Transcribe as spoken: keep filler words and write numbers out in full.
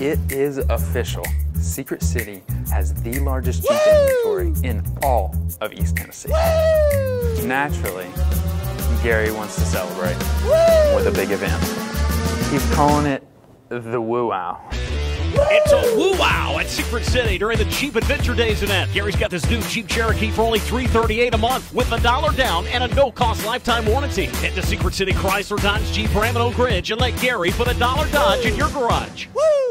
It is official. Secret City has the largest Jeep Woo! Inventory in all of East Tennessee. Woo! Naturally, Gary wants to celebrate Woo! With a big event. He's calling it the Woo-Wow. It's a Woo-Wow at Secret City during the Jeep Adventure Days event. Gary's got this new Jeep Cherokee for only three hundred thirty-eight dollars a month with a dollar down and a no-cost lifetime warranty. Head to Secret City Chrysler Dodge Jeep Ramon Oak Ridge and let Gary put a dollar Dodge in your garage. Woo!